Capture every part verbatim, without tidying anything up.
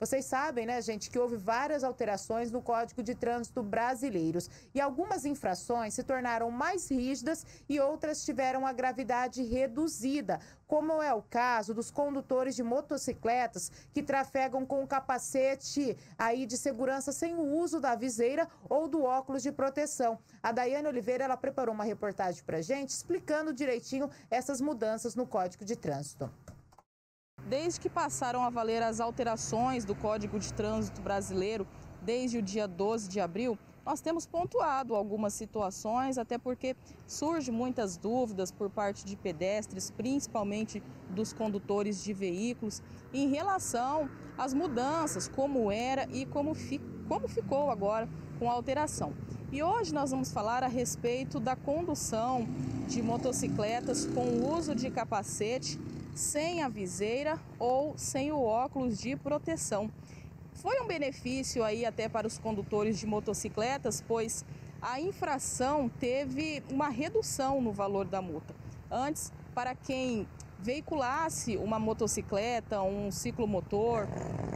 Vocês sabem, né, gente, que houve várias alterações no Código de Trânsito brasileiros e algumas infrações se tornaram mais rígidas e outras tiveram a gravidade reduzida, como é o caso dos condutores de motocicletas que trafegam com o capacete aí de segurança sem o uso da viseira ou do óculos de proteção. A Daiane Oliveira, ela preparou uma reportagem pra gente explicando direitinho essas mudanças no Código de Trânsito. Desde que passaram a valer as alterações do Código de Trânsito brasileiro, desde o dia doze de abril, nós temos pontuado algumas situações, até porque surgem muitas dúvidas por parte de pedestres, principalmente dos condutores de veículos, em relação às mudanças, como era e como, fi- como ficou agora com a alteração. E hoje nós vamos falar a respeito da condução de motocicletas com o uso de capacete, sem a viseira ou sem o óculos de proteção. Foi um benefício aí até para os condutores de motocicletas, pois a infração teve uma redução no valor da multa. Antes, para quem veiculasse uma motocicleta, um ciclomotor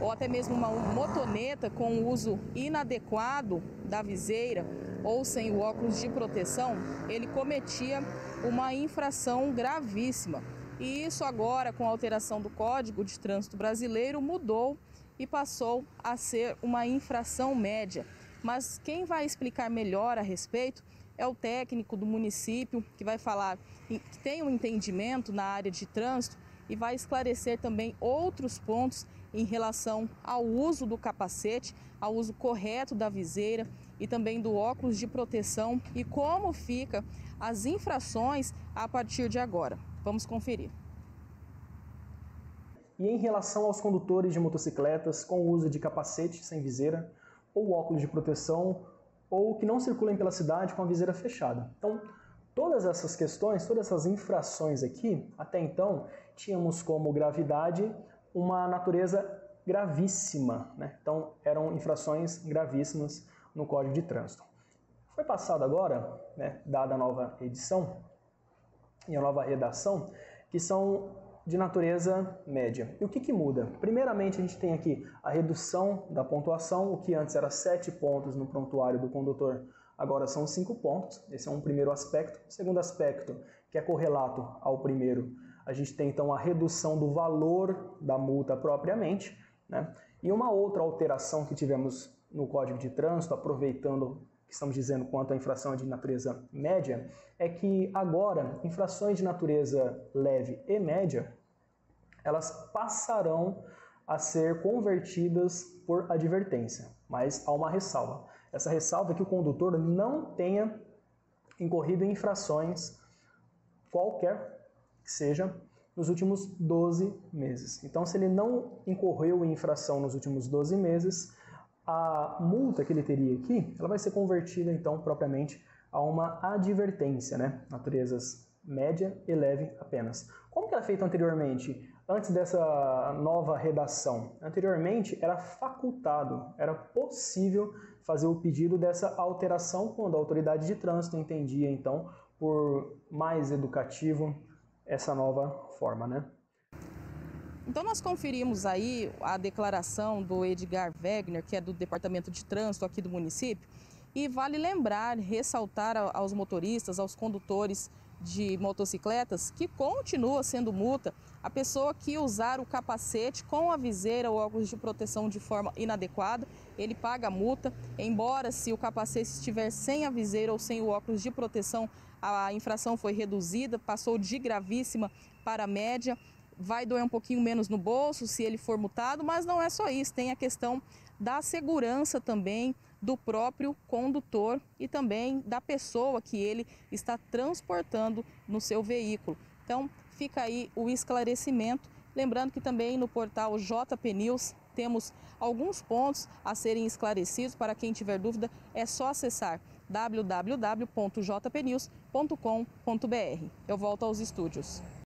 ou até mesmo uma motoneta com o uso inadequado da viseira ou sem o óculos de proteção, ele cometia uma infração gravíssima. E isso agora, com a alteração do Código de Trânsito Brasileiro, mudou e passou a ser uma infração média. Mas quem vai explicar melhor a respeito é o técnico do município, que vai falar, que tem um entendimento na área de trânsito e vai esclarecer também outros pontos em relação ao uso do capacete, ao uso correto da viseira e também do óculos de proteção e como fica as infrações a partir de agora. Vamos conferir. E em relação aos condutores de motocicletas com o uso de capacete sem viseira ou óculos de proteção ou que não circulem pela cidade com a viseira fechada. Então, todas essas questões, todas essas infrações aqui, até então, tínhamos como gravidade uma natureza gravíssima, né? Então, eram infrações gravíssimas no Código de Trânsito. Foi passado agora, né, dada a nova edição, e a nova redação, que são de natureza média. E o que, que muda? Primeiramente, a gente tem aqui a redução da pontuação, o que antes era sete pontos no prontuário do condutor, agora são cinco pontos. Esse é um primeiro aspecto. O segundo aspecto, que é correlato ao primeiro, a gente tem então a redução do valor da multa propriamente, né? E uma outra alteração que tivemos no Código de Trânsito, aproveitando que estamos dizendo quanto à infração de natureza média, é que agora infrações de natureza leve e média, elas passarão a ser convertidas por advertência, mas há uma ressalva. Essa ressalva é que o condutor não tenha incorrido em infrações qualquer que seja nos últimos doze meses. Então, se ele não incorreu em infração nos últimos doze meses, a multa que ele teria aqui, ela vai ser convertida, então, propriamente a uma advertência, né? Naturezas média e leve apenas. Como que era feito anteriormente, antes dessa nova redação? Anteriormente, era facultado, era possível fazer o pedido dessa alteração quando a autoridade de trânsito entendia, então, por mais educativo essa nova forma, né? Então nós conferimos aí a declaração do Edgar Wegner, que é do Departamento de Trânsito aqui do município, e vale lembrar, ressaltar aos motoristas, aos condutores de motocicletas, que continua sendo multa a pessoa que usar o capacete com a viseira ou óculos de proteção de forma inadequada, ele paga a multa, embora se o capacete estiver sem a viseira ou sem o óculos de proteção, a infração foi reduzida, passou de gravíssima para média. Vai doer um pouquinho menos no bolso se ele for multado, mas não é só isso, tem a questão da segurança também do próprio condutor e também da pessoa que ele está transportando no seu veículo. Então fica aí o esclarecimento, lembrando que também no portal J P News temos alguns pontos a serem esclarecidos, para quem tiver dúvida é só acessar w w w ponto j p news ponto com ponto b r. Eu volto aos estúdios.